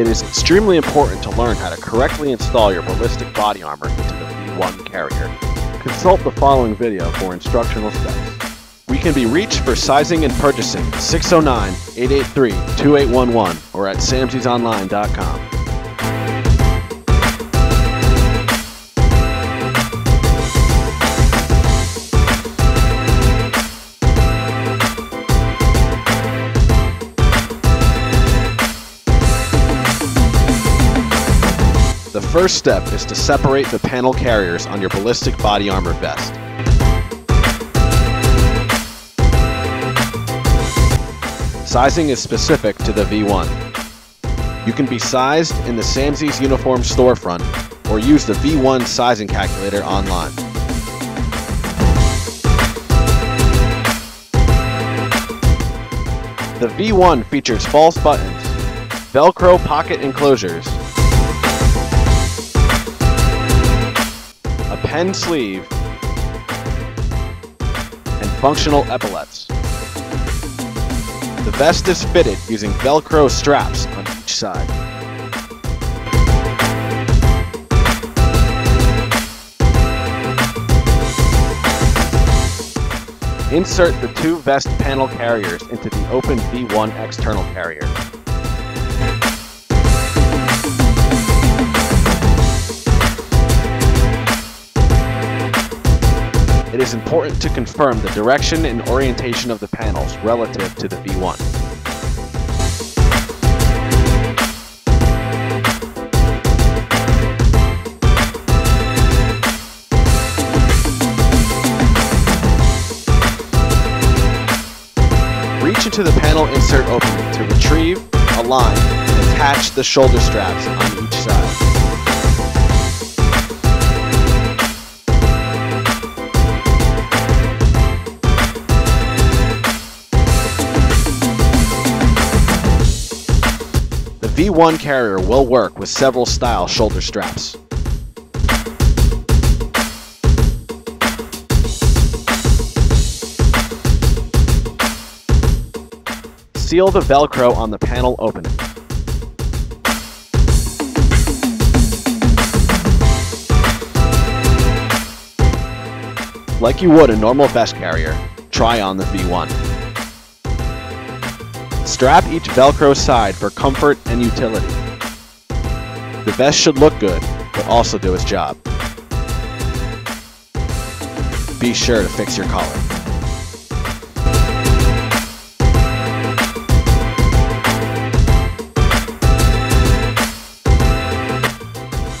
It is extremely important to learn how to correctly install your ballistic body armor into the V1 carrier. Consult the following video for instructional steps. We can be reached for sizing and purchasing 609-883-2811 or at samziesonline.com. The first step is to separate the panel carriers on your ballistic body armor vest. Sizing is specific to the V1. You can be sized in the Samzies uniform storefront or use the V1 sizing calculator online. The V1 features false buttons, Velcro pocket enclosures, a pen sleeve, and functional epaulets. The vest is fitted using Velcro straps on each side. Insert the two vest panel carriers into the open V1 external carrier. It is important to confirm the direction and orientation of the panels relative to the V1. Reach into the panel insert opening to retrieve, align, and attach the shoulder straps on each side. The V1 carrier will work with several style shoulder straps. Seal the Velcro on the panel opening. Like you would a normal vest carrier, try on the V1. Strap each Velcro side for comfort and utility. The vest should look good, but also do its job. Be sure to fix your collar.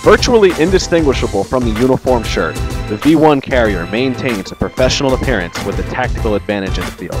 Virtually indistinguishable from the uniform shirt, the V1 carrier maintains a professional appearance with a tactical advantage in the field.